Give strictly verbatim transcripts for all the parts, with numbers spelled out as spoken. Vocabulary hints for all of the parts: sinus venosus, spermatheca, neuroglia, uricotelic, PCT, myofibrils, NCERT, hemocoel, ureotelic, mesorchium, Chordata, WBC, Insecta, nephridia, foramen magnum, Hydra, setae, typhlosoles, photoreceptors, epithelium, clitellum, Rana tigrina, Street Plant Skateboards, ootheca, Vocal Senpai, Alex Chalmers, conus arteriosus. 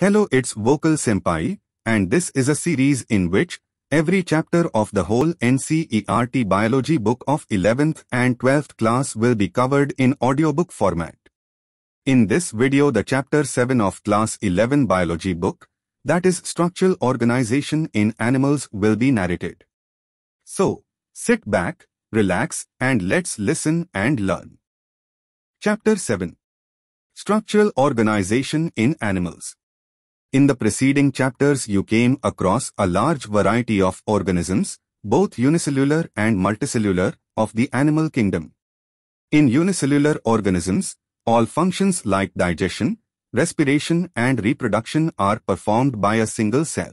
Hello, it's Vocal Senpai, and this is a series in which every chapter of the whole N C E R T biology book of eleventh and twelfth class will be covered in audiobook format. In this video, the chapter seven of class eleven biology book, that is structural organization in animals, will be narrated. So, sit back, relax, and let's listen and learn. Chapter seven. Structural organization in animals. In the preceding chapters, you came across a large variety of organisms, both unicellular and multicellular, of the animal kingdom. In unicellular organisms, all functions like digestion, respiration and reproduction are performed by a single cell.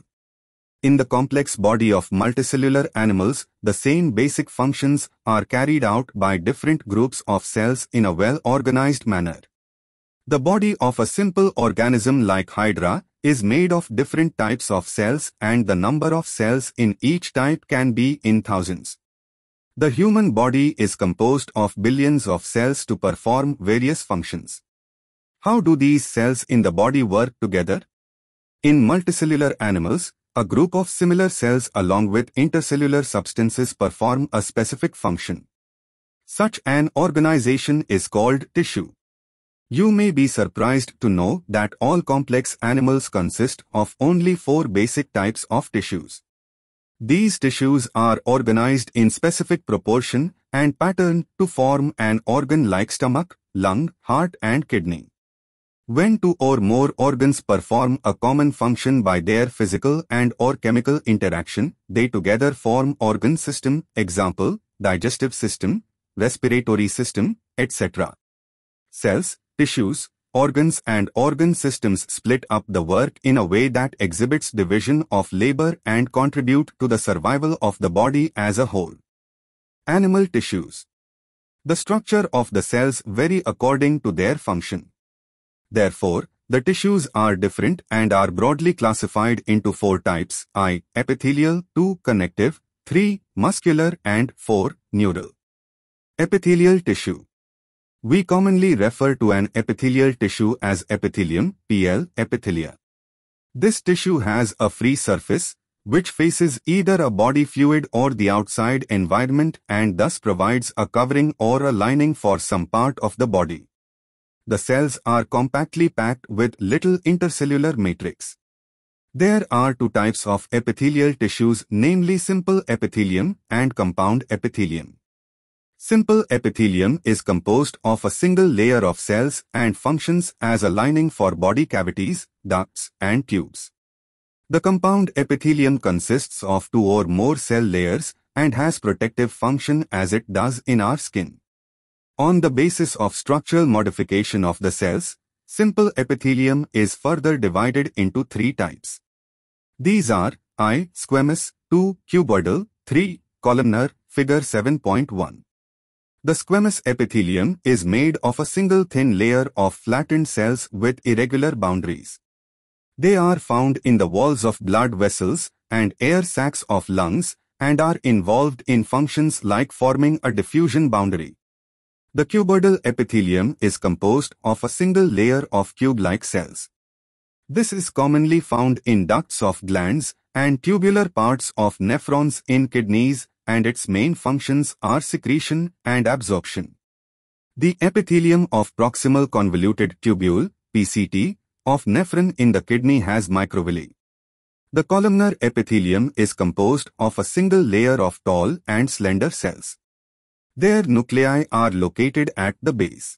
In the complex body of multicellular animals, the same basic functions are carried out by different groups of cells in a well-organized manner. The body of a simple organism like Hydra is made of different types of cells, and the number of cells in each type can be in thousands. The human body is composed of billions of cells to perform various functions. How do these cells in the body work together? In multicellular animals, a group of similar cells along with intercellular substances perform a specific function. Such an organization is called tissue. You may be surprised to know that all complex animals consist of only four basic types of tissues. These tissues are organized in specific proportion and pattern to form an organ like stomach, lung, heart and kidney. When two or more organs perform a common function by their physical and or chemical interaction, they together form organ system, example, digestive system, respiratory system, et cetera. Cells, tissues, organs and organ systems split up the work in a way that exhibits division of labor and contribute to the survival of the body as a whole. Animal tissues. The structure of the cells vary according to their function. Therefore, the tissues are different and are broadly classified into four types: one. Epithelial, two. Connective, three. Muscular and four. Neural. Epithelial tissue. We commonly refer to an epithelial tissue as epithelium, P L, epithelia. This tissue has a free surface, which faces either a body fluid or the outside environment and thus provides a covering or a lining for some part of the body. The cells are compactly packed with little intercellular matrix. There are two types of epithelial tissues, namely simple epithelium and compound epithelium. Simple epithelium is composed of a single layer of cells and functions as a lining for body cavities, ducts, and tubes. The compound epithelium consists of two or more cell layers and has protective function as it does in our skin. On the basis of structural modification of the cells, simple epithelium is further divided into three types. These are one. Squamous, two. Cuboidal, three. Columnar, figure seven point one. The squamous epithelium is made of a single thin layer of flattened cells with irregular boundaries. They are found in the walls of blood vessels and air sacs of lungs and are involved in functions like forming a diffusion boundary. The cuboidal epithelium is composed of a single layer of cube-like cells. This is commonly found in ducts of glands and tubular parts of nephrons in kidneys, and its main functions are secretion and absorption. The epithelium of proximal convoluted tubule, P C T, of nephron in the kidney has microvilli. The columnar epithelium is composed of a single layer of tall and slender cells. Their nuclei are located at the base.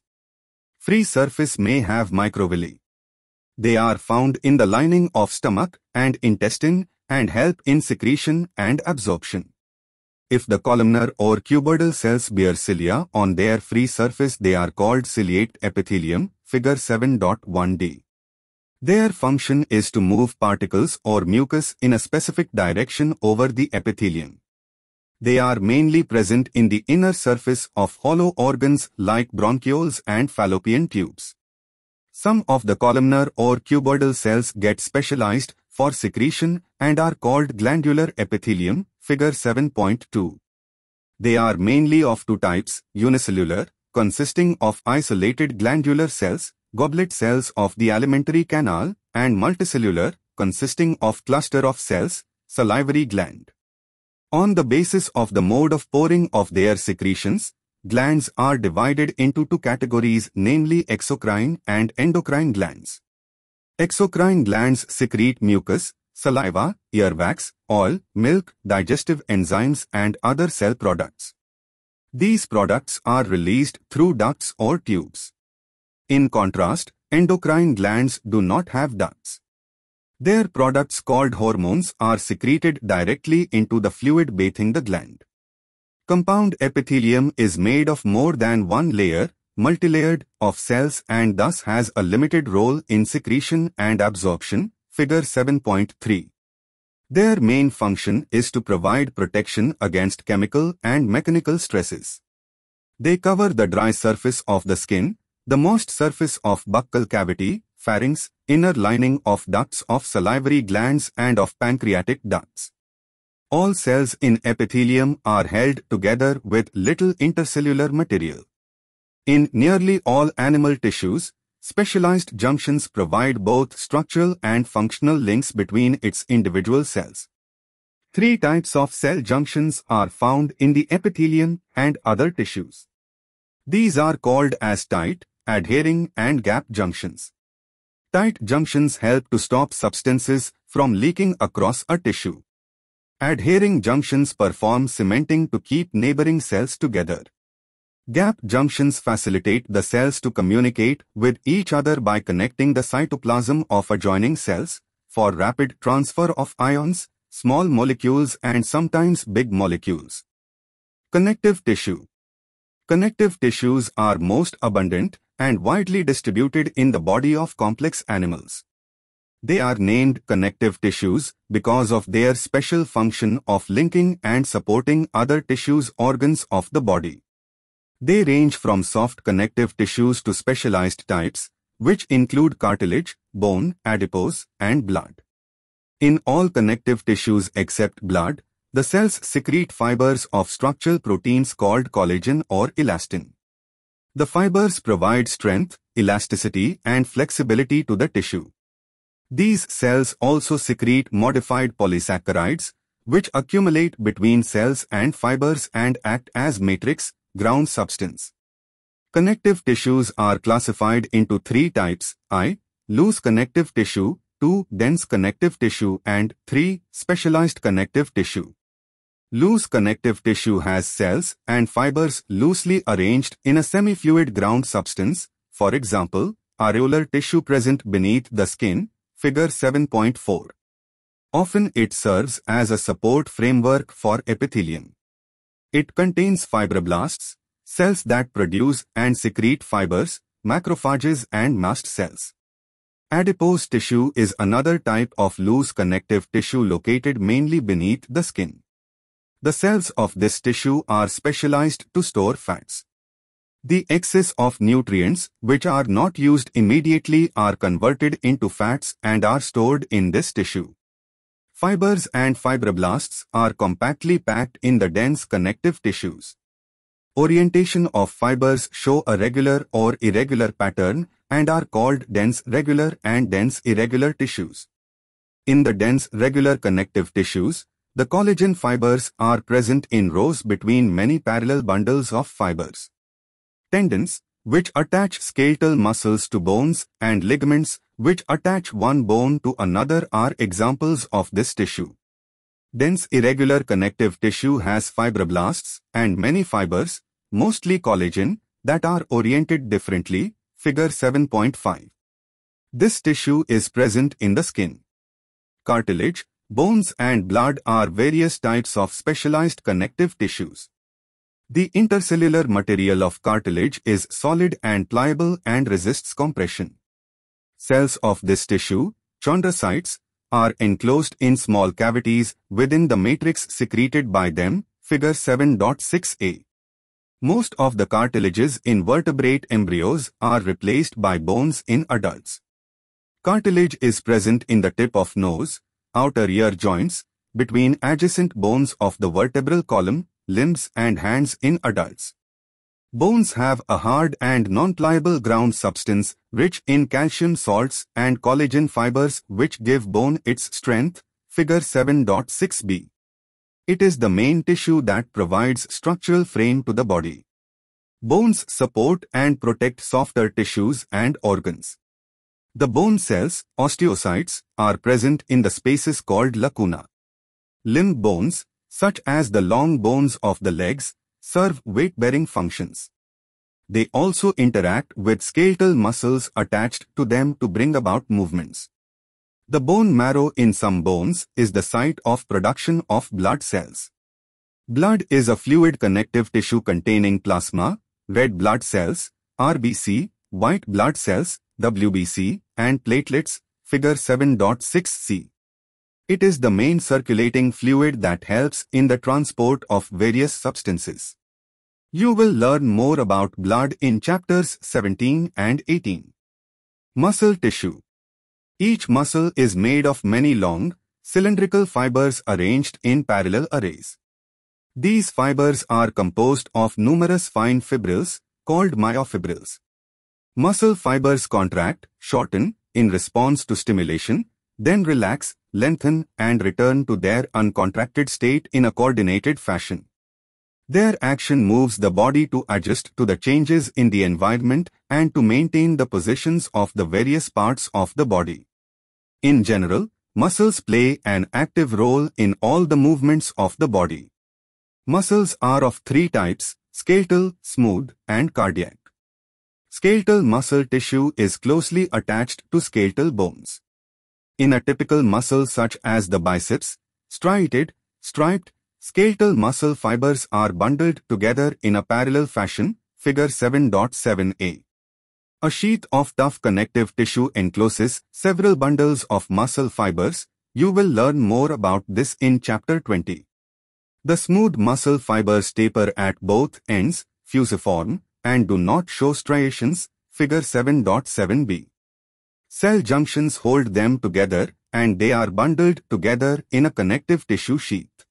Free surface may have microvilli. They are found in the lining of stomach and intestine and help in secretion and absorption. If the columnar or cuboidal cells bear cilia on their free surface, they are called ciliate epithelium, figure seven point one d. Their function is to move particles or mucus in a specific direction over the epithelium. They are mainly present in the inner surface of hollow organs like bronchioles and fallopian tubes. Some of the columnar or cuboidal cells get specialized for secretion and are called glandular epithelium, figure seven point two. They are mainly of two types: unicellular, consisting of isolated glandular cells, goblet cells of the alimentary canal, and multicellular, consisting of cluster of cells, salivary gland. On the basis of the mode of pouring of their secretions, glands are divided into two categories, namely exocrine and endocrine glands. Exocrine glands secrete mucus, saliva, earwax, oil, milk, digestive enzymes and other cell products. These products are released through ducts or tubes. In contrast, endocrine glands do not have ducts. Their products called hormones are secreted directly into the fluid bathing the gland. Compound epithelium is made of more than one layer, multilayered, of cells and thus has a limited role in secretion and absorption, figure seven point three. Their main function is to provide protection against chemical and mechanical stresses. They cover the dry surface of the skin, the moist surface of buccal cavity, pharynx, inner lining of ducts of salivary glands and of pancreatic ducts. All cells in epithelium are held together with little intercellular material. In nearly all animal tissues, specialized junctions provide both structural and functional links between its individual cells. Three types of cell junctions are found in the epithelium and other tissues. These are called as tight, adhering, and gap junctions. Tight junctions help to stop substances from leaking across a tissue. Adhering junctions perform cementing to keep neighboring cells together. Gap junctions facilitate the cells to communicate with each other by connecting the cytoplasm of adjoining cells for rapid transfer of ions, small molecules and sometimes big molecules. Connective tissue. Connective tissues are most abundant and widely distributed in the body of complex animals. They are named connective tissues because of their special function of linking and supporting other tissues organs of the body. They range from soft connective tissues to specialized types, which include cartilage, bone, adipose, and blood. In all connective tissues except blood, the cells secrete fibers of structural proteins called collagen or elastin. The fibers provide strength, elasticity, and flexibility to the tissue. These cells also secrete modified polysaccharides, which accumulate between cells and fibers and act as matrix, ground substance. Connective tissues are classified into three types, one Loose connective tissue, two Dense connective tissue and three Specialized connective tissue. Loose connective tissue has cells and fibers loosely arranged in a semi-fluid ground substance, for example, areolar tissue present beneath the skin, figure seven point four. Often it serves as a support framework for epithelium. It contains fibroblasts, cells that produce and secrete fibers, macrophages and mast cells. Adipose tissue is another type of loose connective tissue located mainly beneath the skin. The cells of this tissue are specialized to store fats. The excess of nutrients, which are not used immediately, are converted into fats and are stored in this tissue. Fibers and fibroblasts are compactly packed in the dense connective tissues. Orientation of fibers show a regular or irregular pattern and are called dense regular and dense irregular tissues. In the dense regular connective tissues, the collagen fibers are present in rows between many parallel bundles of fibers. Tendons, which attach skeletal muscles to bones, and ligaments, which attach one bone to another, are examples of this tissue. Dense irregular connective tissue has fibroblasts and many fibers, mostly collagen, that are oriented differently, figure seven point five. This tissue is present in the skin. Cartilage, bones and blood are various types of specialized connective tissues. The intercellular material of cartilage is solid and pliable and resists compression. Cells of this tissue, chondrocytes, are enclosed in small cavities within the matrix secreted by them, figure seven point six a. Most of the cartilages in vertebrate embryos are replaced by bones in adults. Cartilage is present in the tip of nose, outer ear joints, between adjacent bones of the vertebral column, limbs and hands in adults. Bones have a hard and non-pliable ground substance rich in calcium salts and collagen fibers which give bone its strength, figure seven point six b. It is the main tissue that provides structural frame to the body. Bones support and protect softer tissues and organs. The bone cells, osteocytes, are present in the spaces called lacuna. Limb bones, such as the long bones of the legs, serve weight-bearing functions. They also interact with skeletal muscles attached to them to bring about movements. The bone marrow in some bones is the site of production of blood cells. Blood is a fluid connective tissue containing plasma, red blood cells, R B C, white blood cells, W B C, and platelets, figure seven point six c. It is the main circulating fluid that helps in the transport of various substances. You will learn more about blood in chapters seventeen and eighteen. Muscle tissue. Each muscle is made of many long, cylindrical fibers arranged in parallel arrays. These fibers are composed of numerous fine fibrils, called myofibrils. Muscle fibers contract, shorten, in response to stimulation, then relax, lengthen and return to their uncontracted state in a coordinated fashion. Their action moves the body to adjust to the changes in the environment and to maintain the positions of the various parts of the body. In general, muscles play an active role in all the movements of the body. Muscles are of three types: skeletal, smooth, and cardiac. Skeletal muscle tissue is closely attached to skeletal bones. In a typical muscle such as the biceps, striated, striped, skeletal muscle fibers are bundled together in a parallel fashion, figure seven point seven a. A sheath of tough connective tissue encloses several bundles of muscle fibers. You will learn more about this in chapter twenty. The smooth muscle fibers taper at both ends, fusiform, and do not show striations, figure seven point seven b. Cell junctions hold them together and they are bundled together in a connective tissue sheath.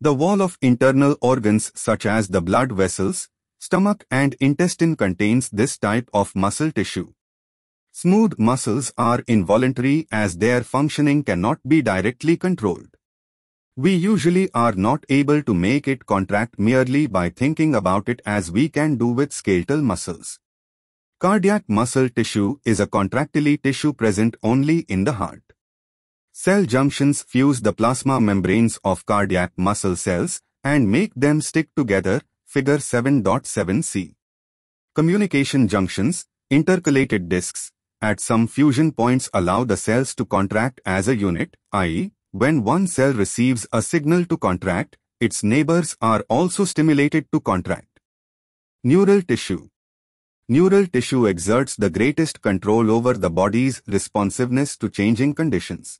The wall of internal organs such as the blood vessels, stomach and intestine contains this type of muscle tissue. Smooth muscles are involuntary as their functioning cannot be directly controlled. We usually are not able to make it contract merely by thinking about it as we can do with skeletal muscles. Cardiac muscle tissue is a contractile tissue present only in the heart. Cell junctions fuse the plasma membranes of cardiac muscle cells and make them stick together, figure seven point seven c. Communication junctions, intercalated discs, at some fusion points allow the cells to contract as a unit, that is, when one cell receives a signal to contract, its neighbors are also stimulated to contract. Neural tissue. Neural tissue exerts the greatest control over the body's responsiveness to changing conditions.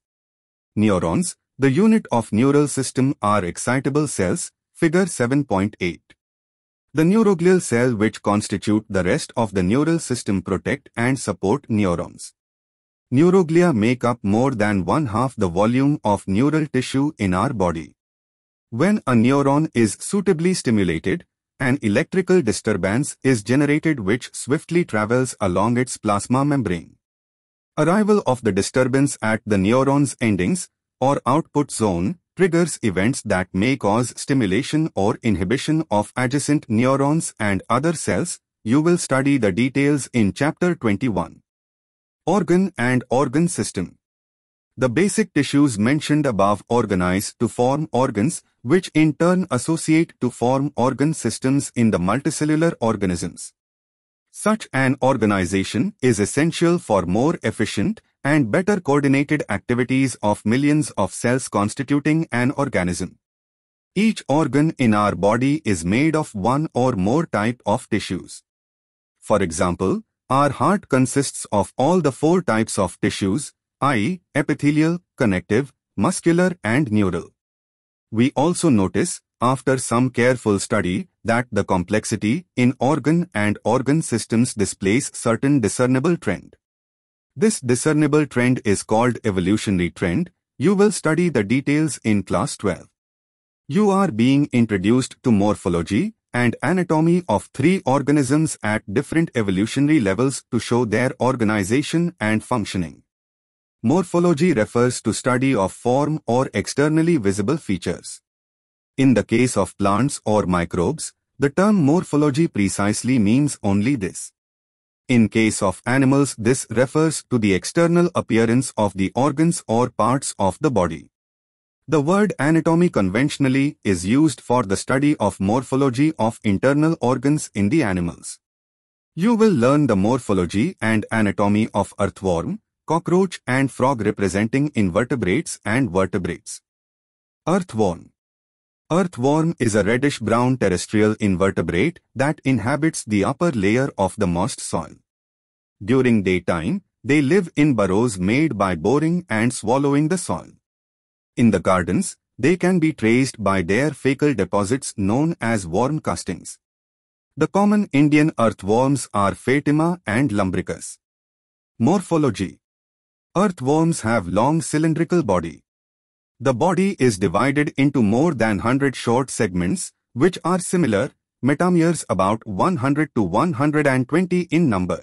Neurons, the unit of neural system, are excitable cells, figure seven point eight. The neuroglial cell, which constitute the rest of the neural system, protect and support neurons. Neuroglia make up more than one-half the volume of neural tissue in our body. When a neuron is suitably stimulated, an electrical disturbance is generated which swiftly travels along its plasma membrane. Arrival of the disturbance at the neuron's endings or output zone triggers events that may cause stimulation or inhibition of adjacent neurons and other cells. You will study the details in chapter twenty-one. Organ and organ system. The basic tissues mentioned above organize to form organs, which in turn associate to form organ systems in the multicellular organisms. Such an organization is essential for more efficient and better coordinated activities of millions of cells constituting an organism. Each organ in our body is made of one or more type of tissues. For example, our heart consists of all the four types of tissues, that is, epithelial, connective, muscular and neural. We also notice, after some careful study, that the complexity in organ and organ systems displays certain discernible trend. This discernible trend is called evolutionary trend. You will study the details in class twelve. You are being introduced to morphology and anatomy of three organisms at different evolutionary levels to show their organization and functioning. Morphology refers to study of form or externally visible features. In the case of plants or microbes, the term morphology precisely means only this. In case of animals, this refers to the external appearance of the organs or parts of the body. The word anatomy conventionally is used for the study of morphology of internal organs in the animals. You will learn the morphology and anatomy of earthworm, cockroach and frog representing invertebrates and vertebrates. Earthworm. Earthworm is a reddish-brown terrestrial invertebrate that inhabits the upper layer of the moist soil. During daytime, they live in burrows made by boring and swallowing the soil. In the gardens, they can be traced by their fecal deposits known as worm castings. The common Indian earthworms are Pheretima and Lumbricus. Morphology. Earthworms have long cylindrical body. The body is divided into more than one hundred short segments, which are similar, metameres about one hundred to one hundred twenty in number.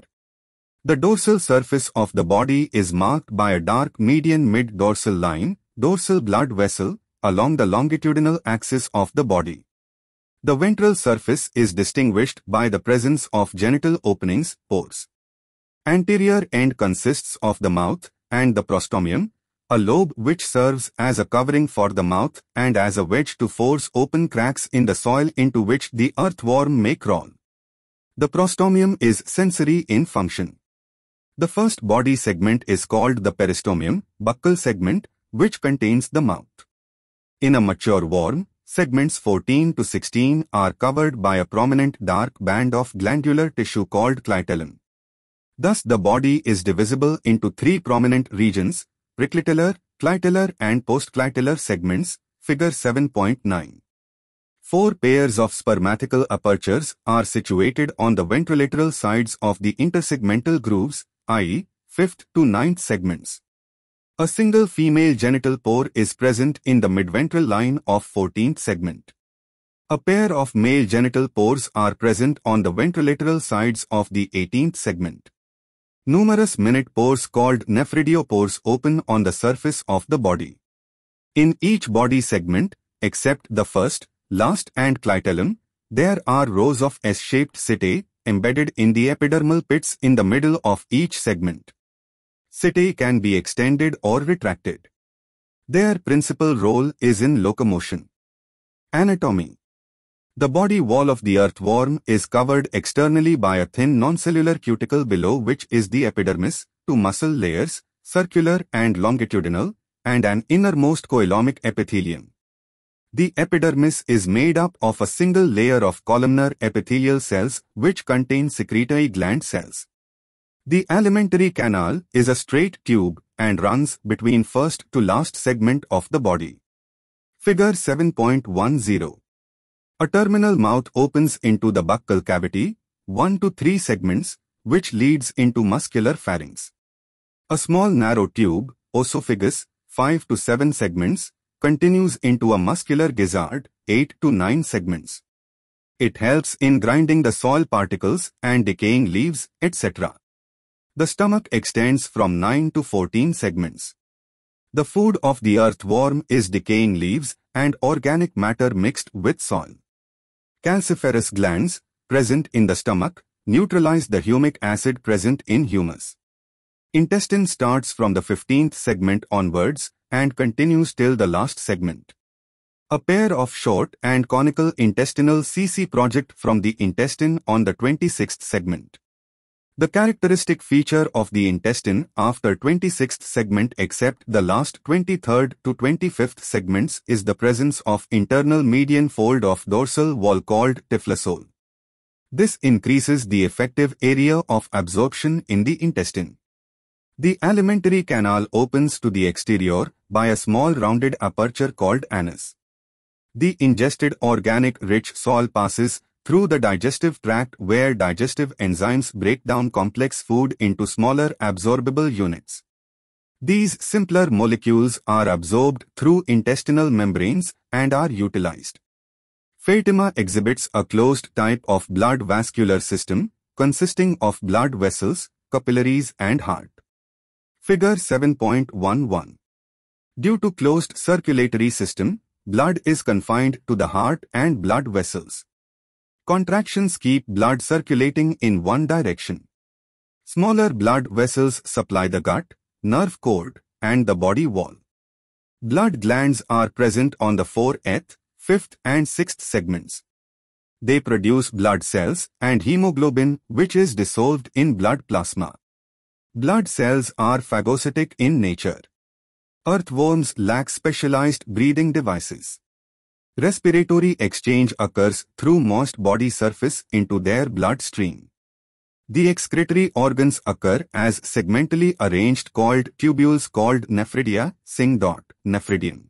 The dorsal surface of the body is marked by a dark median mid-dorsal line, dorsal blood vessel, along the longitudinal axis of the body. The ventral surface is distinguished by the presence of genital openings, pores. Anterior end consists of the mouth and the prostomium, a lobe which serves as a covering for the mouth and as a wedge to force open cracks in the soil into which the earthworm may crawl. The prostomium is sensory in function. The first body segment is called the peristomium, buccal segment, which contains the mouth. In a mature worm, segments fourteen to sixteen are covered by a prominent dark band of glandular tissue called clitellum. Thus, the body is divisible into three prominent regions, preclitellar, clitellar and postclitellar segments, figure seven point nine. Four pairs of spermatical apertures are situated on the ventrolateral sides of the intersegmental grooves, that is, fifth to ninth segments. A single female genital pore is present in the midventral line of fourteenth segment. A pair of male genital pores are present on the ventrolateral sides of the eighteenth segment. Numerous minute pores called nephridiopores open on the surface of the body. In each body segment, except the first, last and clitellum, there are rows of S-shaped setae embedded in the epidermal pits in the middle of each segment. Setae can be extended or retracted. Their principal role is in locomotion. Anatomy. The body wall of the earthworm is covered externally by a thin noncellular cuticle below which is the epidermis, two muscle layers, circular and longitudinal, and an innermost coelomic epithelium. The epidermis is made up of a single layer of columnar epithelial cells which contain secretory gland cells. The alimentary canal is a straight tube and runs between first to last segment of the body. Figure seven point ten. A terminal mouth opens into the buccal cavity, one to three segments, which leads into muscular pharynx. A small narrow tube, oesophagus, five to seven segments, continues into a muscular gizzard, eight to nine segments. It helps in grinding the soil particles and decaying leaves, et cetera. The stomach extends from nine to fourteen segments. The food of the earthworm is decaying leaves and organic matter mixed with soil. Calciferous glands, present in the stomach, neutralize the humic acid present in humus. Intestine starts from the fifteenth segment onwards and continues till the last segment. A pair of short and conical intestinal C C project from the intestine on the twenty-sixth segment. The characteristic feature of the intestine after twenty-sixth segment except the last twenty-third to twenty-fifth segments is the presence of internal median fold of dorsal wall called typhlosoles. This increases the effective area of absorption in the intestine. The alimentary canal opens to the exterior by a small rounded aperture called anus. The ingested organic-rich soil passes through the digestive tract where digestive enzymes break down complex food into smaller absorbable units. These simpler molecules are absorbed through intestinal membranes and are utilized. Pheretima exhibits a closed type of blood vascular system consisting of blood vessels, capillaries and heart. Figure seven point one one. Due to closed circulatory system, blood is confined to the heart and blood vessels. Contractions keep blood circulating in one direction. Smaller blood vessels supply the gut, nerve cord, and the body wall. Blood glands are present on the fourth, fifth, and sixth segments. They produce blood cells and hemoglobin, which is dissolved in blood plasma. Blood cells are phagocytic in nature. Earthworms lack specialized breathing devices. Respiratory exchange occurs through moist body surface into their bloodstream. The excretory organs occur as segmentally arranged called tubules called nephridia, sing. Nephridium.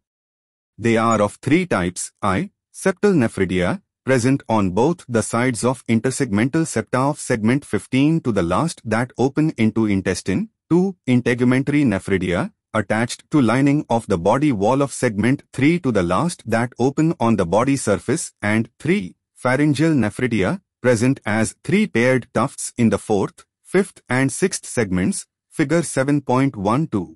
They are of three types: I. septal nephridia, present on both the sides of intersegmental septa of segment fifteen to the last that open into intestine. two. Integumentary nephridia, attached to lining of the body wall of segment three to the last that open on the body surface, and three. Pharyngeal nephridia, present as three paired tufts in the fourth, fifth and sixth segments. Figure seven point one two.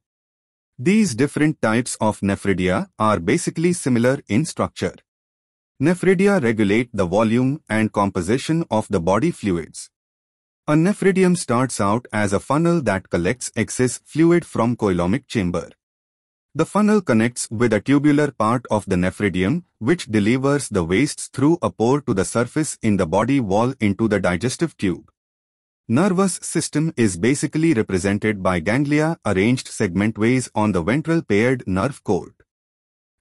These different types of nephridia are basically similar in structure. Nephridia regulate the volume and composition of the body fluids. A nephridium starts out as a funnel that collects excess fluid from coelomic chamber. The funnel connects with a tubular part of the nephridium, which delivers the wastes through a pore to the surface in the body wall into the digestive tube. Nervous system is basically represented by ganglia arranged segmentways on the ventral paired nerve cord.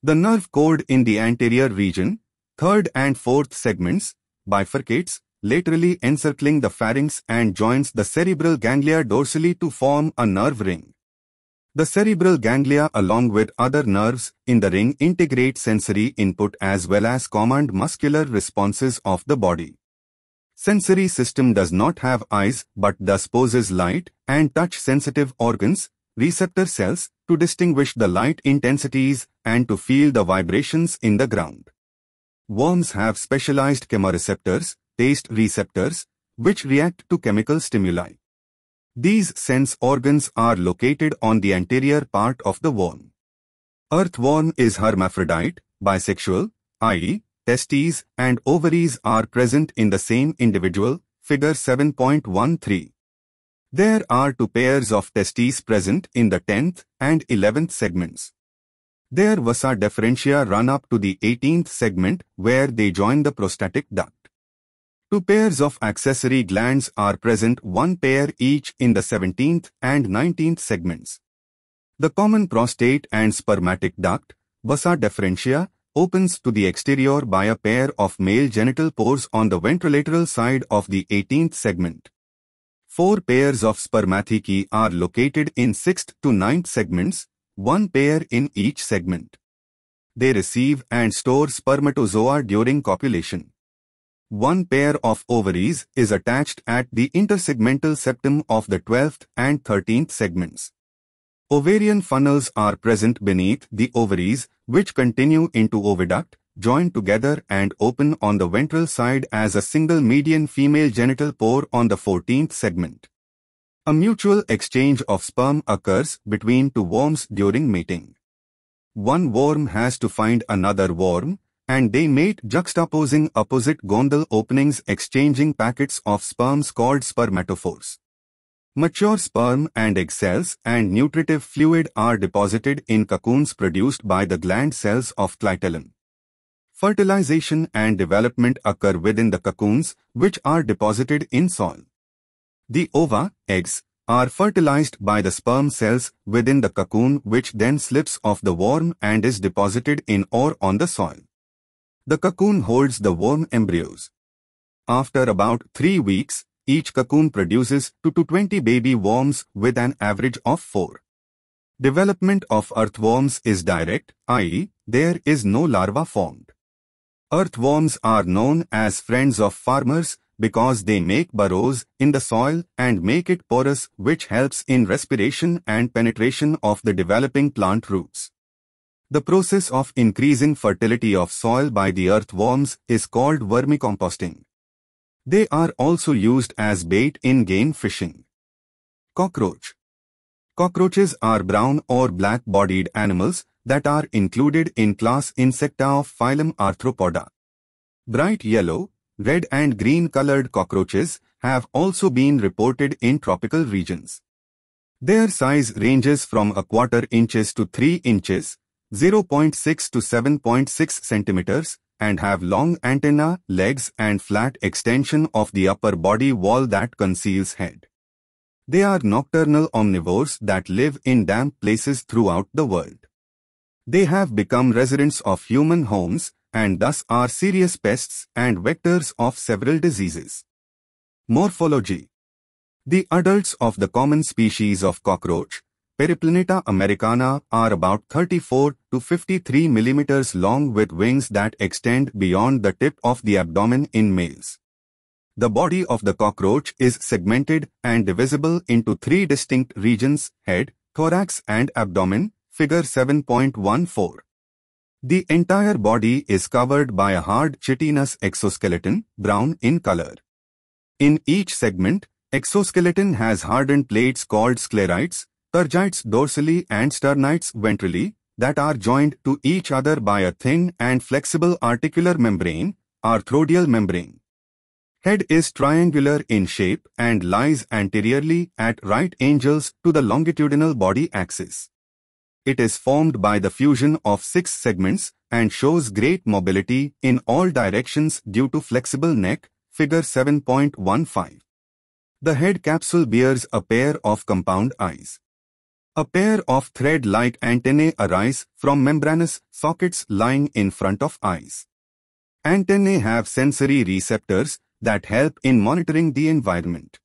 The nerve cord in the anterior region, third and fourth segments, bifurcates, laterally encircling the pharynx and joins the cerebral ganglia dorsally to form a nerve ring. The cerebral ganglia, along with other nerves in the ring, integrate sensory input as well as command muscular responses of the body. Sensory system does not have eyes but thus possesses light and touch sensitive organs, receptor cells, to distinguish the light intensities and to feel the vibrations in the ground. Worms have specialized chemoreceptors, taste receptors, which react to chemical stimuli. These sense organs are located on the anterior part of the worm. Earthworm is hermaphrodite, bisexual, that is, testes and ovaries are present in the same individual. Figure seven point one three. There are two pairs of testes present in the tenth and eleventh segments. Their vasa deferentia run up to the eighteenth segment, where they join the prostatic duct. Two pairs of accessory glands are present, one pair each in the seventeenth and nineteenth segments. The common prostate and spermatic duct, vasa deferentia, opens to the exterior by a pair of male genital pores on the ventrolateral side of the eighteenth segment. Four pairs of spermathecae are located in sixth to ninth segments, one pair in each segment. They receive and store spermatozoa during copulation. One pair of ovaries is attached at the intersegmental septum of the twelfth and thirteenth segments. Ovarian funnels are present beneath the ovaries, which continue into oviduct, join together and open on the ventral side as a single median female genital pore on the fourteenth segment. A mutual exchange of sperm occurs between two worms during mating. One worm has to find another worm, and they mate juxtaposing opposite gonadal openings, exchanging packets of sperms called spermatophores. Mature sperm and egg cells and nutritive fluid are deposited in cocoons produced by the gland cells of clitellum. Fertilization and development occur within the cocoons, which are deposited in soil. The ova, eggs, are fertilized by the sperm cells within the cocoon, which then slips off the worm and is deposited in or on the soil. The cocoon holds the worm embryos. After about three weeks, each cocoon produces two to twenty baby worms with an average of four. Development of earthworms is direct, that is, there is no larva formed. Earthworms are known as friends of farmers because they make burrows in the soil and make it porous, which helps in respiration and penetration of the developing plant roots. The process of increasing fertility of soil by the earthworms is called vermicomposting. They are also used as bait in game fishing. Cockroach. Cockroaches are brown or black-bodied animals that are included in class Insecta of phylum Arthropoda. Bright yellow, red and green-colored cockroaches have also been reported in tropical regions. Their size ranges from a quarter inches to three inches, zero point six to seven point six centimeters, and have long antennae, legs and flat extension of the upper body wall that conceals head. They are nocturnal omnivores that live in damp places throughout the world. They have become residents of human homes and thus are serious pests and vectors of several diseases. Morphology. The adults of the common species of cockroach, Periplaneta Americana, are about thirty-four to fifty-three millimeters long with wings that extend beyond the tip of the abdomen in males. The body of the cockroach is segmented and divisible into three distinct regions: head, thorax and abdomen, figure seven point one four. The entire body is covered by a hard chitinous exoskeleton, brown in color. In each segment, exoskeleton has hardened plates called sclerites, tergites dorsally and sternites ventrally, that are joined to each other by a thin and flexible articular membrane, arthrodial membrane. Head is triangular in shape and lies anteriorly at right angles to the longitudinal body axis. It is formed by the fusion of six segments and shows great mobility in all directions due to flexible neck, figure seven point one five. The head capsule bears a pair of compound eyes. A pair of thread-like antennae arise from membranous sockets lying in front of eyes. Antennae have sensory receptors that help in monitoring the environment.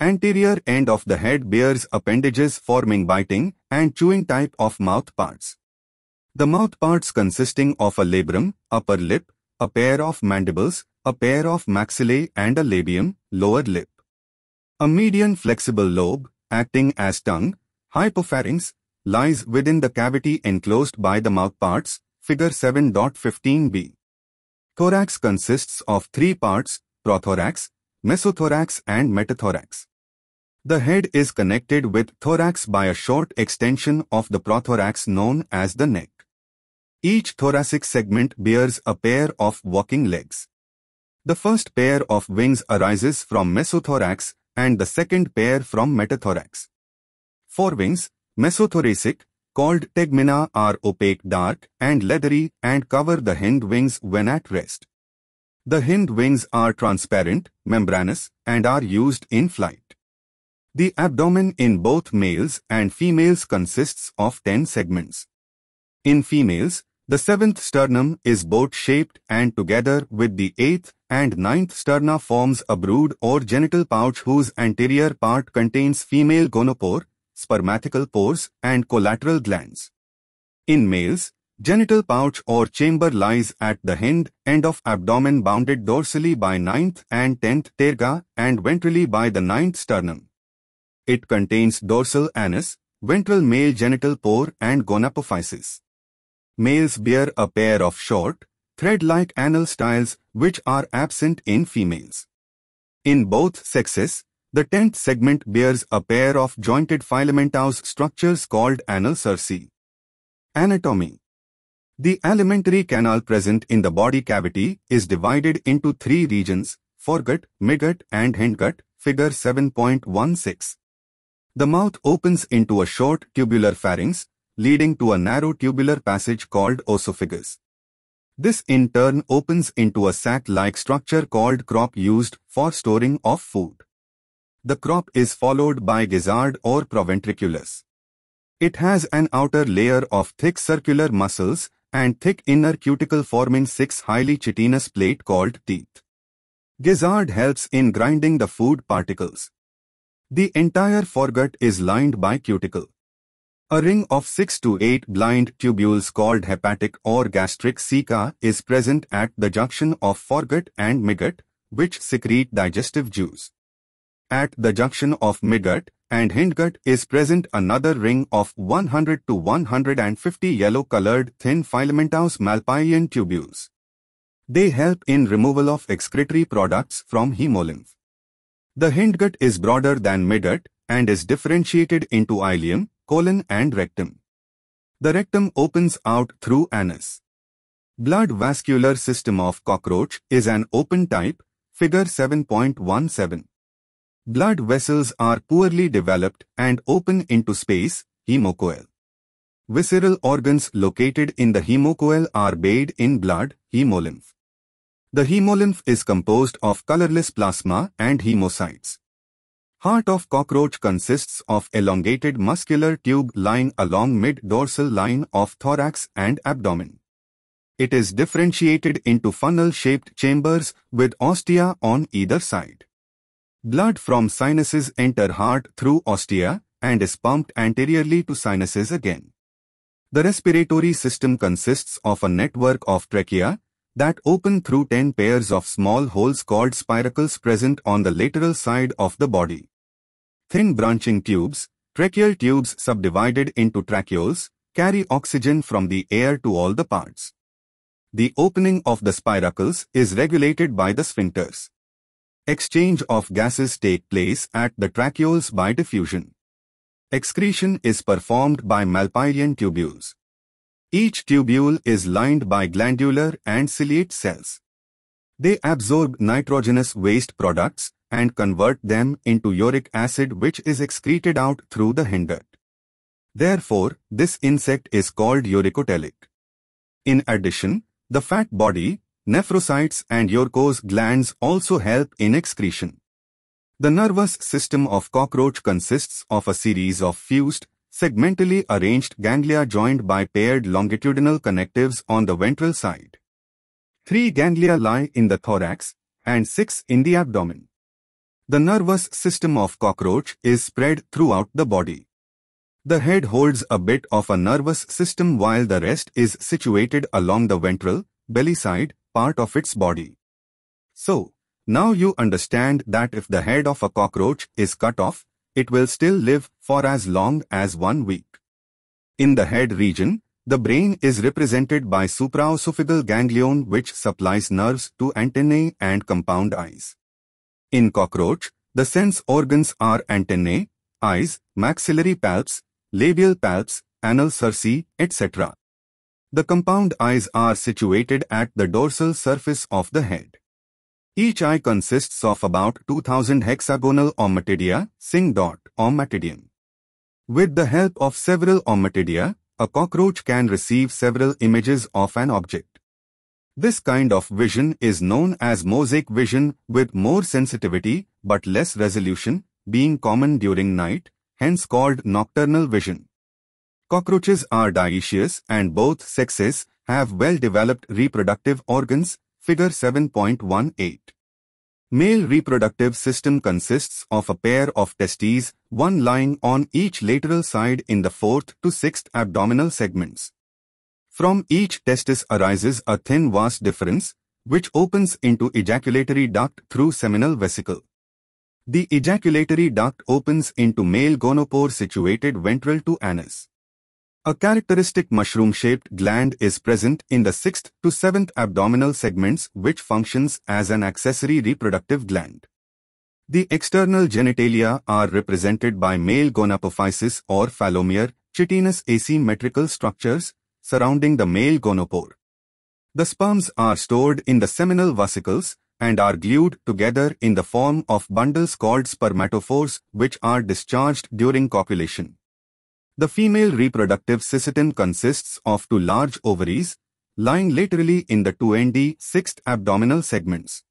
Anterior end of the head bears appendages forming biting and chewing type of mouthparts. The mouthparts consisting of a labrum, upper lip, a pair of mandibles, a pair of maxillae and a labium, lower lip. A median flexible lobe, acting as tongue, hypopharynx, lies within the cavity enclosed by the mouthparts, figure seven point one five b. Thorax consists of three parts: prothorax, mesothorax and metathorax. The head is connected with thorax by a short extension of the prothorax known as the neck. Each thoracic segment bears a pair of walking legs. The first pair of wings arises from mesothorax and the second pair from metathorax. Forewings, mesothoracic, called tegmina, are opaque, dark and leathery and cover the hind wings when at rest. The hind wings are transparent, membranous, and are used in flight. The abdomen in both males and females consists of ten segments. In females, the seventh sternum is boat-shaped and together with the eighth and ninth sterna forms a brood or genital pouch whose anterior part contains female gonopore, spermatical pores and collateral glands. In males, genital pouch or chamber lies at the hind end of abdomen, bounded dorsally by ninth and tenth terga and ventrally by the ninth sternum. It contains dorsal anus, ventral male genital pore and gonapophysis. Males bear a pair of short, thread-like anal styles which are absent in females. In both sexes, the tenth segment bears a pair of jointed filamentous structures called anal cerci. Anatomy. The alimentary canal present in the body cavity is divided into three regions: foregut, midgut and hindgut, figure seven point one six. The mouth opens into a short tubular pharynx, leading to a narrow tubular passage called oesophagus. This in turn opens into a sac-like structure called crop, used for storing of food. The crop is followed by gizzard or proventriculus. It has an outer layer of thick circular muscles and thick inner cuticle forming six highly chitinous plates called teeth. Gizzard helps in grinding the food particles. The entire foregut is lined by cuticle. A ring of six to eight blind tubules called hepatic or gastric ceca is present at the junction of foregut and midgut, which secrete digestive juice. At the junction of midgut, and hindgut is present another ring of one hundred to one hundred fifty yellow-colored thin filamentous malpighian tubules. They help in removal of excretory products from hemolymph. The hindgut is broader than midgut and is differentiated into ileum, colon and rectum. The rectum opens out through anus. Blood vascular system of cockroach is an open type, figure seven point one seven. Blood vessels are poorly developed and open into space, hemocoel. Visceral organs located in the hemocoel are bathed in blood, hemolymph. The hemolymph is composed of colorless plasma and hemocytes. Heart of cockroach consists of elongated muscular tube lying along mid-dorsal line of thorax and abdomen. It is differentiated into funnel-shaped chambers with ostia on either side. Blood from sinuses enter heart through ostia and is pumped anteriorly to sinuses again. The respiratory system consists of a network of trachea that open through ten pairs of small holes called spiracles present on the lateral side of the body. Thin branching tubes, tracheal tubes subdivided into tracheoles, carry oxygen from the air to all the parts. The opening of the spiracles is regulated by the sphincters. Exchange of gases take place at the tracheoles by diffusion. Excretion is performed by malpighian tubules. Each tubule is lined by glandular and ciliate cells. They absorb nitrogenous waste products and convert them into uric acid, which is excreted out through the hindgut. Therefore, this insect is called uricotelic. In addition, the fat body, nephrocytes and Yorkos glands also help in excretion. The nervous system of cockroach consists of a series of fused, segmentally arranged ganglia joined by paired longitudinal connectives on the ventral side. Three ganglia lie in the thorax and six in the abdomen. The nervous system of cockroach is spread throughout the body. The head holds a bit of a nervous system while the rest is situated along the ventral, belly side, part of its body. So, now you understand that if the head of a cockroach is cut off, it will still live for as long as one week. In the head region, the brain is represented by supraoesophageal ganglion which supplies nerves to antennae and compound eyes. In cockroach, the sense organs are antennae, eyes, maxillary palps, labial palps, anal cerci, et cetera. The compound eyes are situated at the dorsal surface of the head. Each eye consists of about two thousand hexagonal ommatidia, sing dot, ommatidium. With the help of several ommatidia, a cockroach can receive several images of an object. This kind of vision is known as mosaic vision, with more sensitivity but less resolution, being common during night, hence called nocturnal vision. Cockroaches are dioecious and both sexes have well-developed reproductive organs, figure seven point one eight. Male reproductive system consists of a pair of testes, one lying on each lateral side in the fourth to sixth abdominal segments. From each testis arises a thin vas deferens, which opens into ejaculatory duct through seminal vesicle. The ejaculatory duct opens into male gonopore situated ventral to anus. A characteristic mushroom-shaped gland is present in the sixth to seventh abdominal segments, which functions as an accessory reproductive gland. The external genitalia are represented by male gonapophysis or phallomere, chitinous asymmetrical structures surrounding the male gonopore. The sperms are stored in the seminal vesicles and are glued together in the form of bundles called spermatophores, which are discharged during copulation. The female reproductive system consists of two large ovaries, lying laterally in the second and sixth abdominal segments.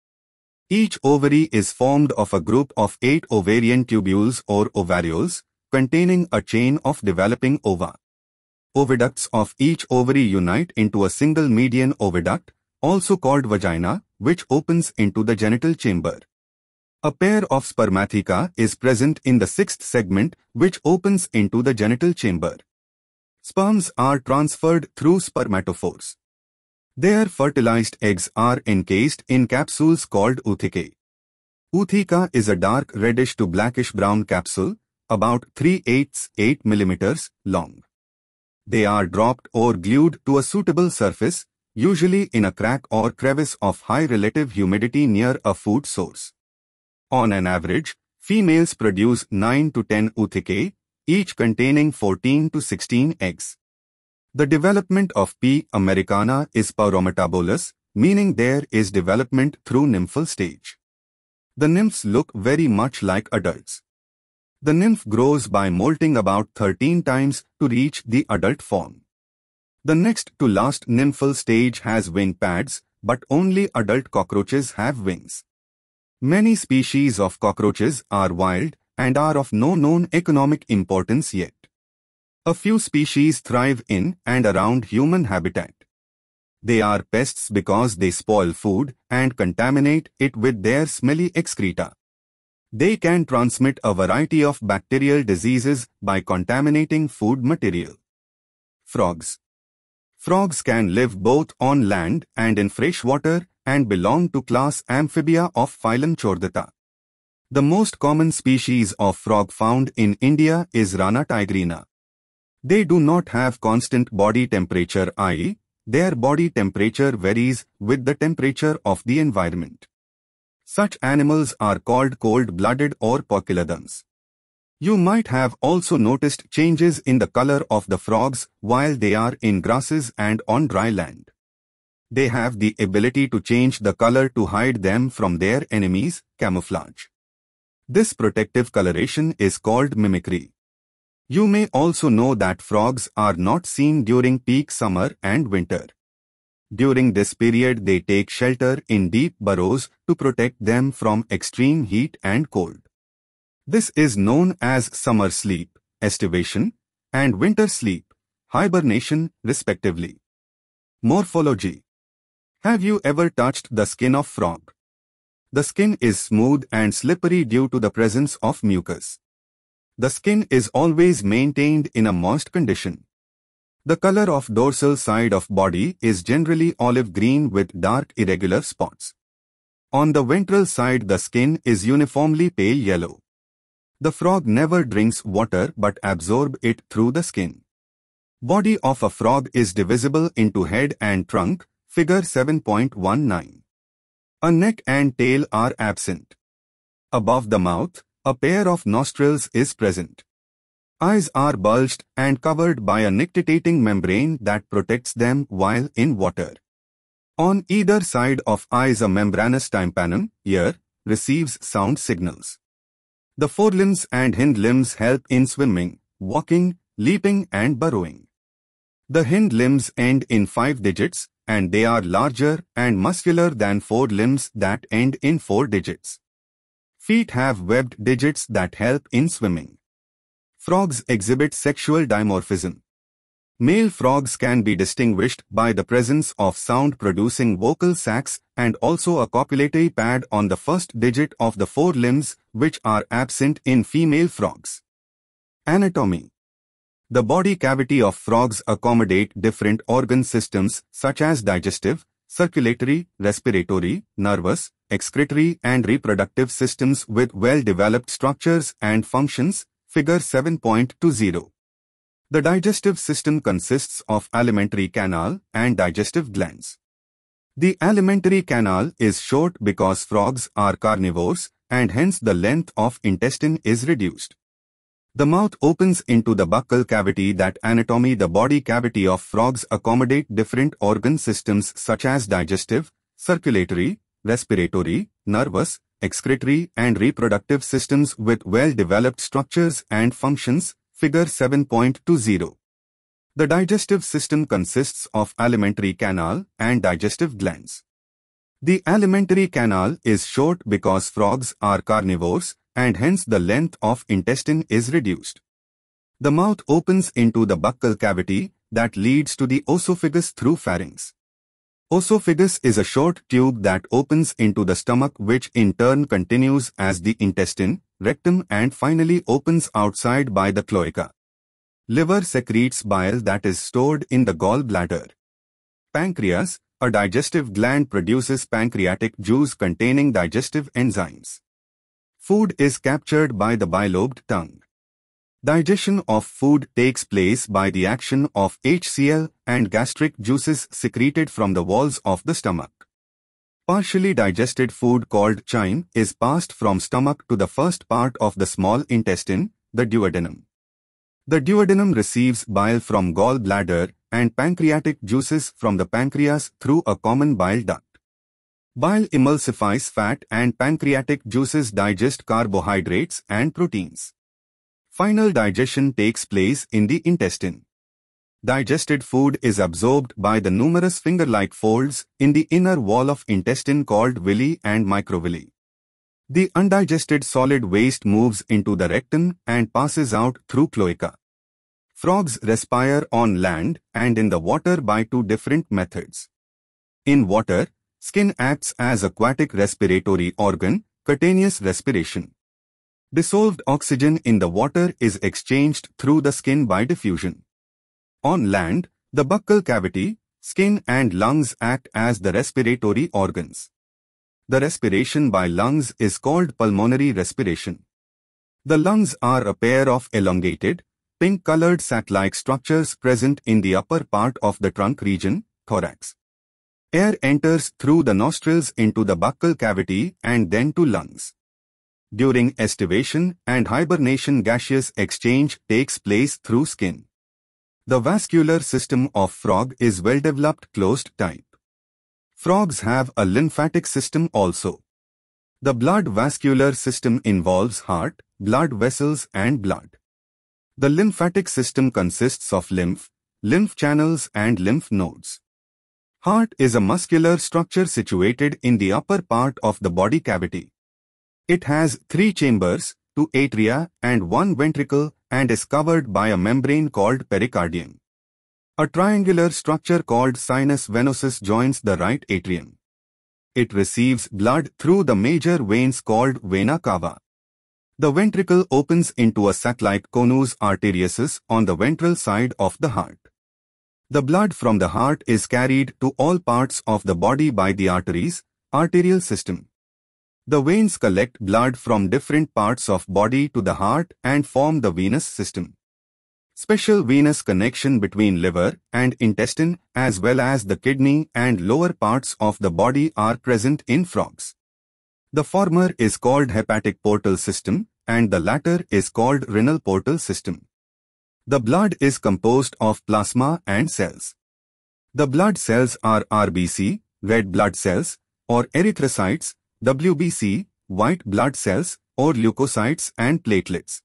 Each ovary is formed of a group of eight ovarian tubules or ovarioles, containing a chain of developing ova. Oviducts of each ovary unite into a single median oviduct, also called vagina, which opens into the genital chamber. A pair of spermatheca is present in the sixth segment, which opens into the genital chamber. Sperms are transferred through spermatophores. Their fertilized eggs are encased in capsules called uthicae. Uthica is a dark reddish to blackish-brown capsule, about three eighths eight millimeters long. They are dropped or glued to a suitable surface, usually in a crack or crevice of high relative humidity near a food source. On an average, females produce nine to ten uthicae, each containing fourteen to sixteen eggs. The development of P. americana is paurometabolous, meaning there is development through nymphal stage. The nymphs look very much like adults. The nymph grows by molting about thirteen times to reach the adult form. The next to last nymphal stage has wing pads, but only adult cockroaches have wings. Many species of cockroaches are wild and are of no known economic importance yet. A few species thrive in and around human habitat. They are pests because they spoil food and contaminate it with their smelly excreta. They can transmit a variety of bacterial diseases by contaminating food material. Frogs. Frogs can live both on land and in freshwater and belong to class Amphibia of phylum Chordata. The most common species of frog found in India is Rana tigrina. They do not have constant body temperature, that is, their body temperature varies with the temperature of the environment. Such animals are called cold-blooded or poikiloderms. You might have also noticed changes in the color of the frogs while they are in grasses and on dry land. They have the ability to change the color to hide them from their enemies, camouflage. This protective coloration is called mimicry. You may also know that frogs are not seen during peak summer and winter. During this period, they take shelter in deep burrows to protect them from extreme heat and cold. This is known as summer sleep, estivation, and winter sleep, hibernation, respectively. Morphology. Have you ever touched the skin of frog? The skin is smooth and slippery due to the presence of mucus. The skin is always maintained in a moist condition. The color of dorsal side of body is generally olive green with dark irregular spots. On the ventral side, the skin is uniformly pale yellow. The frog never drinks water but absorbs it through the skin. Body of a frog is divisible into head and trunk, figure seven point one nine. A neck and tail are absent. Above the mouth, a pair of nostrils is present. Eyes are bulged and covered by a nictitating membrane that protects them while in water. On either side of eyes, a membranous tympanum, ear, receives sound signals. The forelimbs and hind limbs help in swimming, walking, leaping and burrowing. The hind limbs end in five digits and they are larger and muscular than forelimbs that end in four digits. Feet have webbed digits that help in swimming. Frogs exhibit sexual dimorphism. Male frogs can be distinguished by the presence of sound-producing vocal sacs and also a copulatory pad on the first digit of the forelimbs, which are absent in female frogs. Anatomy. The body cavity of frogs accommodates different organ systems such as digestive, circulatory, respiratory, nervous, excretory and reproductive systems with well-developed structures and functions. Figure seven point two zero. The digestive system consists of alimentary canal and digestive glands. The alimentary canal is short because frogs are carnivores and hence the length of intestine is reduced. The mouth opens into the buccal cavity. That anatomy. The body cavity of frogs accommodate different organ systems such as digestive, circulatory, respiratory, nervous, excretory and reproductive systems with well-developed structures and functions, figure seven point two zero. The digestive system consists of alimentary canal and digestive glands. The alimentary canal is short because frogs are carnivores and hence the length of intestine is reduced. The mouth opens into the buccal cavity that leads to the oesophagus through pharynx. Oesophagus is a short tube that opens into the stomach, which in turn continues as the intestine, rectum and finally opens outside by the cloaca. Liver secretes bile that is stored in the gallbladder. Pancreas, a digestive gland, produces pancreatic juice containing digestive enzymes. Food is captured by the bilobed tongue. Digestion of food takes place by the action of H C l and gastric juices secreted from the walls of the stomach. Partially digested food called chyme is passed from stomach to the first part of the small intestine, the duodenum. The duodenum receives bile from gallbladder and pancreatic juices from the pancreas through a common bile duct. Bile emulsifies fat and pancreatic juices digest carbohydrates and proteins. Final digestion takes place in the intestine. Digested food is absorbed by the numerous finger-like folds in the inner wall of intestine called villi and microvilli. The undigested solid waste moves into the rectum and passes out through cloaca. Frogs respire on land and in the water by two different methods. In water, skin acts as aquatic respiratory organ, cutaneous respiration. Dissolved oxygen in the water is exchanged through the skin by diffusion. On land, the buccal cavity, skin and lungs act as the respiratory organs. The respiration by lungs is called pulmonary respiration. The lungs are a pair of elongated, pink-colored sac-like structures present in the upper part of the trunk region, thorax. Air enters through the nostrils into the buccal cavity and then to lungs. During estivation and hibernation, gaseous exchange takes place through skin. The vascular system of frog is well-developed closed type. Frogs have a lymphatic system also. The blood vascular system involves heart, blood vessels and blood. The lymphatic system consists of lymph, lymph channels and lymph nodes. Heart is a muscular structure situated in the upper part of the body cavity. It has three chambers, two atria and one ventricle, and is covered by a membrane called pericardium. A triangular structure called sinus venosus joins the right atrium. It receives blood through the major veins called vena cava. The ventricle opens into a sac-like conus arteriosus on the ventral side of the heart. The blood from the heart is carried to all parts of the body by the arteries, arterial system. The veins collect blood from different parts of body to the heart and form the venous system. Special venous connection between liver and intestine as well as the kidney and lower parts of the body are present in frogs. The former is called hepatic portal system and the latter is called renal portal system. The blood is composed of plasma and cells. The blood cells are R B C, red blood cells, or erythrocytes, W B C, white blood cells, or leukocytes and platelets.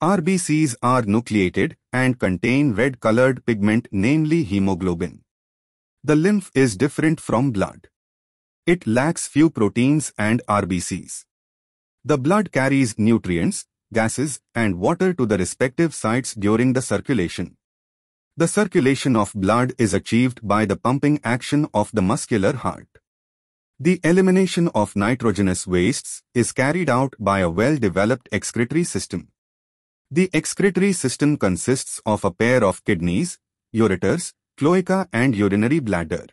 R B Cs are nucleated and contain red-colored pigment, namely hemoglobin. The lymph is different from blood. It lacks few proteins and R B Cs. The blood carries nutrients, gases, and water to the respective sites during the circulation. The circulation of blood is achieved by the pumping action of the muscular heart. The elimination of nitrogenous wastes is carried out by a well-developed excretory system. The excretory system consists of a pair of kidneys, ureters, cloaca and urinary bladder.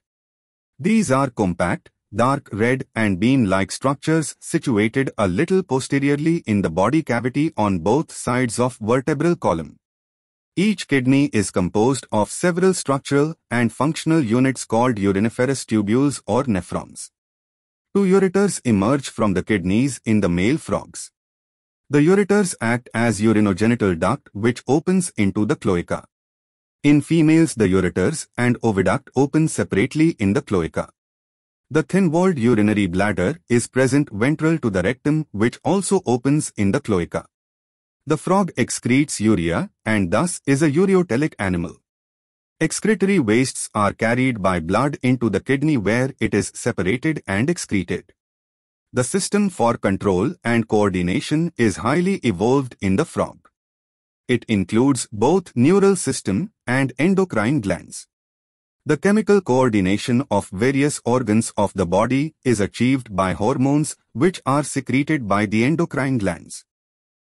These are compact, dark red and bean-like structures situated a little posteriorly in the body cavity on both sides of vertebral column. Each kidney is composed of several structural and functional units called uriniferous tubules or nephrons. Two ureters emerge from the kidneys in the male frogs. The ureters act as urinogenital duct which opens into the cloaca. In females, the ureters and oviduct open separately in the cloaca. The thin-walled urinary bladder is present ventral to the rectum which also opens in the cloaca. The frog excretes urea and thus is a ureotelic animal. Excretory wastes are carried by blood into the kidney where it is separated and excreted. The system for control and coordination is highly evolved in the frog. It includes both neural system and endocrine glands. The chemical coordination of various organs of the body is achieved by hormones which are secreted by the endocrine glands.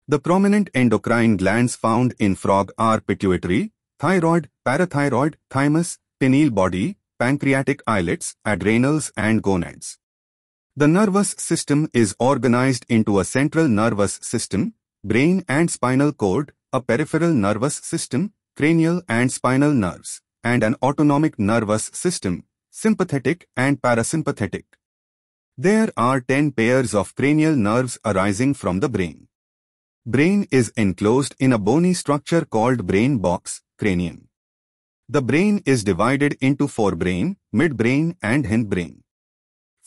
The prominent endocrine glands found in frog are pituitary, thyroid, parathyroid, thymus, pineal body, pancreatic islets, adrenals and gonads. The nervous system is organized into a central nervous system, brain and spinal cord, a peripheral nervous system, cranial and spinal nerves, and an autonomic nervous system, sympathetic and parasympathetic. There are ten pairs of cranial nerves arising from the brain. Brain is enclosed in a bony structure called brain box, cranium. The brain is divided into forebrain, midbrain and hindbrain.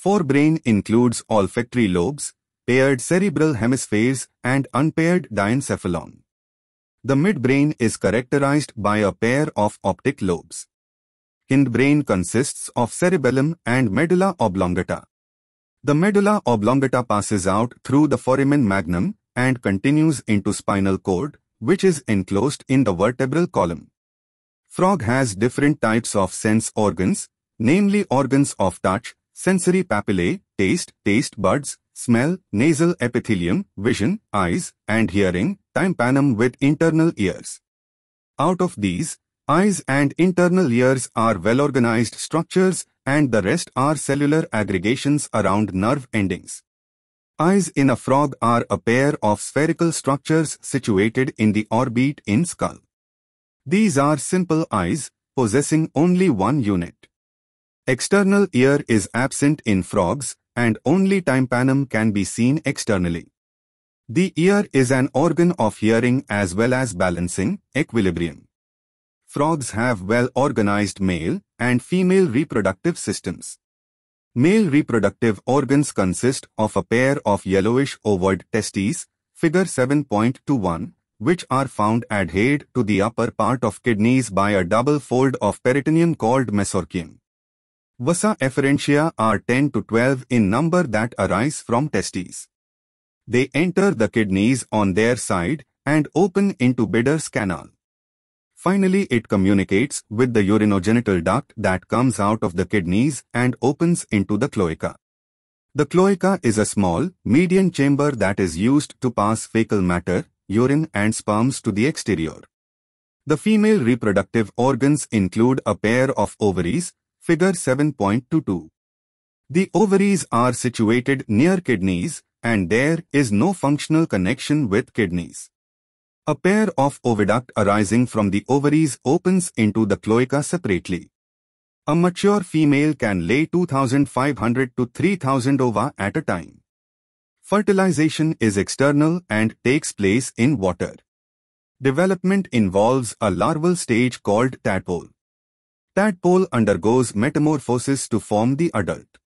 Forebrain includes olfactory lobes, paired cerebral hemispheres and unpaired diencephalon. The midbrain is characterized by a pair of optic lobes. Hindbrain consists of cerebellum and medulla oblongata. The medulla oblongata passes out through the foramen magnum and continues into spinal cord, which is enclosed in the vertebral column. Frog has different types of sense organs, namely organs of touch, sensory papillae, taste, taste buds, smell, nasal epithelium, vision, eyes, and hearing, tympanum with internal ears. Out of these, eyes and internal ears are well-organized structures and the rest are cellular aggregations around nerve endings. Eyes in a frog are a pair of spherical structures situated in the orbit in skull. These are simple eyes, possessing only one unit. External ear is absent in frogs, and only tympanum can be seen externally. The ear is an organ of hearing as well as balancing, equilibrium. Frogs have well-organized male and female reproductive systems. Male reproductive organs consist of a pair of yellowish ovoid testes, figure seven point two one. which are found adhered to the upper part of kidneys by a double fold of peritoneum called mesorchium. Vasa efferentia are ten to twelve in number that arise from testes. They enter the kidneys on their side and open into Bidder's canal. Finally, it communicates with the urinogenital duct that comes out of the kidneys and opens into the cloaca. The cloaca is a small, median chamber that is used to pass fecal matter, urine and sperms to the exterior. The female reproductive organs include a pair of ovaries, figure seven point two two. The ovaries are situated near kidneys and there is no functional connection with kidneys. A pair of oviduct arising from the ovaries opens into the cloaca separately. A mature female can lay two thousand five hundred to three thousand ova at a time. Fertilization is external and takes place in water. Development involves a larval stage called tadpole. Tadpole undergoes metamorphosis to form the adult.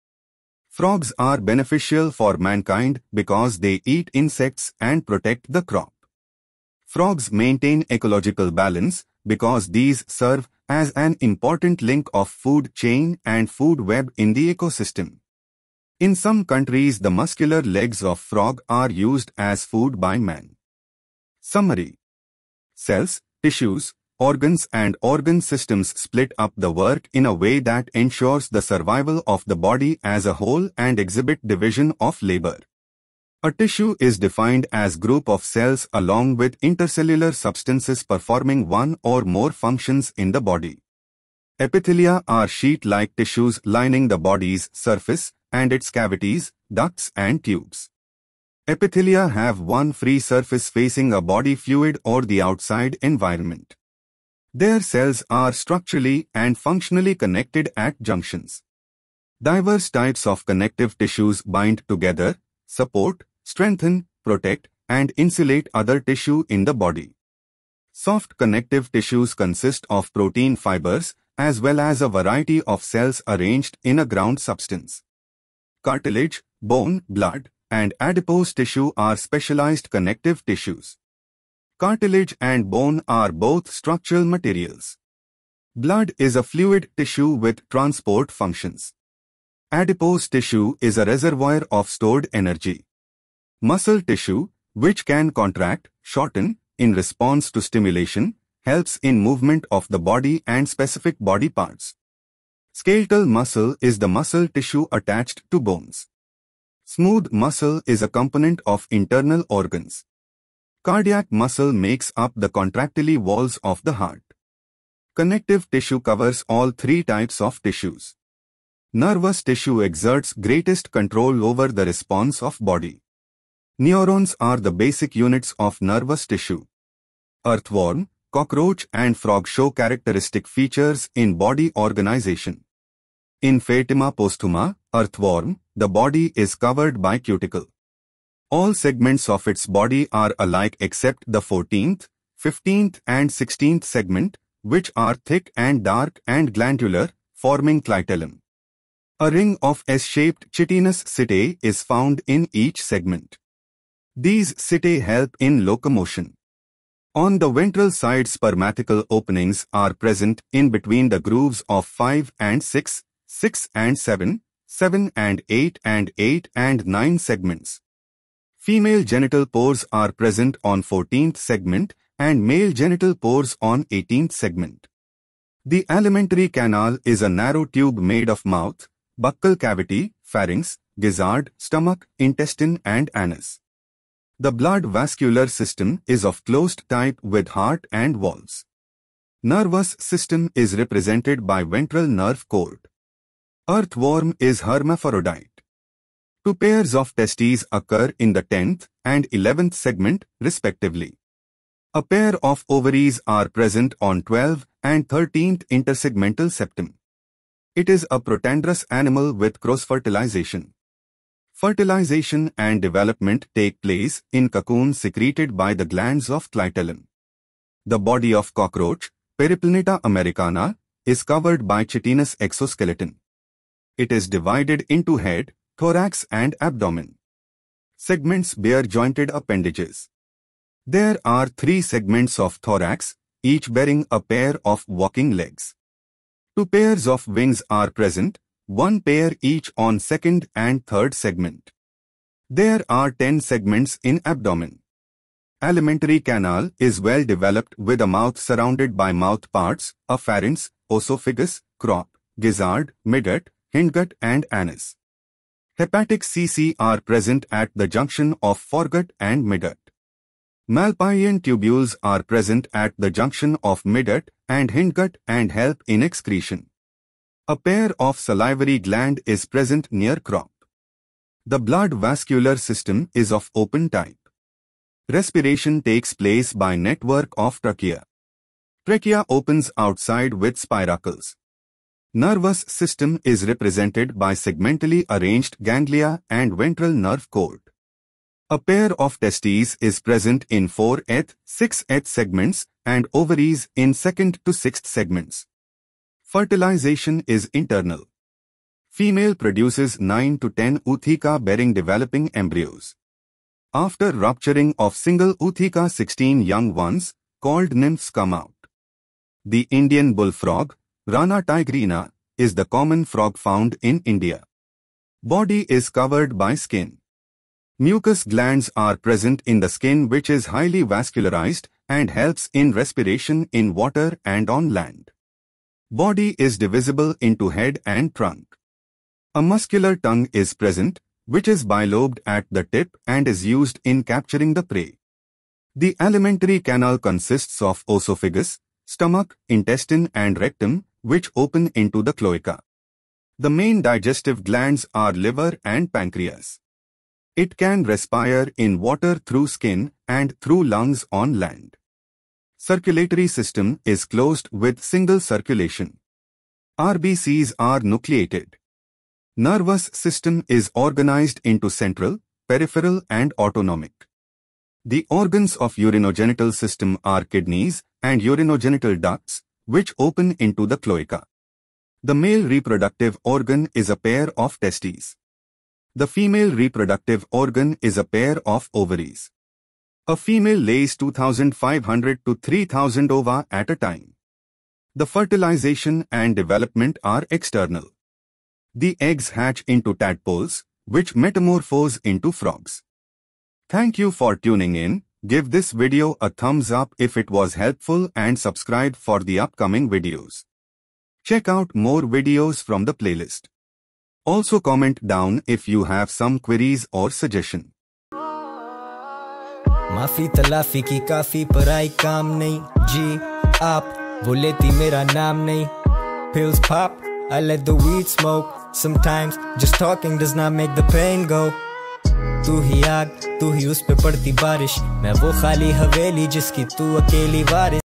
Frogs are beneficial for mankind because they eat insects and protect the crop. Frogs maintain ecological balance because these serve as an important link of food chain and food web in the ecosystem. In some countries, the muscular legs of frog are used as food by man. Summary. Cells, tissues, organs and organ systems split up the work in a way that ensures the survival of the body as a whole and exhibit division of labor. A tissue is defined as group of cells along with intercellular substances performing one or more functions in the body. Epithelia are sheet-like tissues lining the body's surface and its cavities, ducts and tubes. Epithelia have one free surface facing a body fluid or the outside environment. Their cells are structurally and functionally connected at junctions. Diverse types of connective tissues bind together, support, strengthen, protect, and insulate other tissue in the body. Soft connective tissues consist of protein fibers as well as a variety of cells arranged in a ground substance. Cartilage, bone, blood, and adipose tissue are specialized connective tissues. Cartilage and bone are both structural materials. Blood is a fluid tissue with transport functions. Adipose tissue is a reservoir of stored energy. Muscle tissue, which can contract, shorten, in response to stimulation, helps in movement of the body and specific body parts. Skeletal muscle is the muscle tissue attached to bones. Smooth muscle is a component of internal organs. Cardiac muscle makes up the contractile walls of the heart. Connective tissue covers all three types of tissues. Nervous tissue exerts greatest control over the response of body. Neurons are the basic units of nervous tissue. earthworm, cockroach and frog show characteristic features in body organization. In Pheretima posthuma, earthworm, the body is covered by cuticle. All segments of its body are alike except the fourteenth, fifteenth and sixteenth segment, which are thick and dark and glandular, forming clitellum. A ring of S-shaped chitinous setae is found in each segment. These setae help in locomotion. On the ventral side, spermatical openings are present in between the grooves of five and six, six and seven, seven and eight and eight and nine segments. Female genital pores are present on fourteenth segment and male genital pores on eighteenth segment. The alimentary canal is a narrow tube made of mouth, buccal cavity, pharynx, gizzard, stomach, intestine and anus. The blood vascular system is of closed type with heart and valves. Nervous system is represented by ventral nerve cord. Earthworm is hermaphrodite. Two pairs of testes occur in the tenth and eleventh segment, respectively. A pair of ovaries are present on twelfth and thirteenth intersegmental septum. It is a protandrous animal with cross-fertilization. Fertilization and development take place in cocoons secreted by the glands of clitellum. The body of cockroach, Periplaneta Americana, is covered by chitinous exoskeleton. It is divided into head, thorax and abdomen. Segments bear jointed appendages. There are three segments of thorax, each bearing a pair of walking legs. Two pairs of wings are present, one pair each on second and third segment. There are ten segments in abdomen. Alimentary canal is well developed with a mouth surrounded by mouth parts, a pharynx, oesophagus, crop, gizzard, midgut, hindgut and anus. Hepatic C C are present at the junction of foregut and midgut. Malpighian tubules are present at the junction of midgut and hindgut and help in excretion. A pair of salivary gland is present near crop. The blood vascular system is of open type. Respiration takes place by network of trachea. Trachea opens outside with spiracles. Nervous system is represented by segmentally arranged ganglia and ventral nerve cord. A pair of testes is present in fourth, sixth segments and ovaries in second to sixth segments. Fertilization is internal. Female produces nine to ten ootheca bearing developing embryos. After rupturing of single ootheca, sixteen young ones, called nymphs, come out. The Indian bullfrog, Rana tigrina, is the common frog found in India. Body is covered by skin. Mucus glands are present in the skin, which is highly vascularized and helps in respiration in water and on land. Body is divisible into head and trunk. A muscular tongue is present, which is bilobed at the tip and is used in capturing the prey. The alimentary canal consists of oesophagus, stomach, intestine and rectum, which open into the cloaca. The main digestive glands are liver and pancreas. It can respire in water through skin and through lungs on land. Circulatory system is closed with single circulation. R B Cs are nucleated. Nervous system is organized into central, peripheral and autonomic. The organs of urinogenital system are kidneys and urinogenital ducts, which open into the cloaca. The male reproductive organ is a pair of testes. The female reproductive organ is a pair of ovaries. A female lays two thousand five hundred to three thousand ova at a time. The fertilization and development are external. The eggs hatch into tadpoles, which metamorphose into frogs. Thank you for tuning in. Give this video a thumbs up if it was helpful and subscribe for the upcoming videos. Check out more videos from the playlist. Also comment down if you have some queries or suggestion. माफी तलाफी की काफी पराई काम नहीं जी आप बोले थी मेरा नाम नहीं pills pop I let the weed smoke sometimes just talking does not make the pain go तू ही आग, तू ही उस पे पड़ती बारिश, मैं वो खाली हवेली जिसकी तू अकेली वारिश।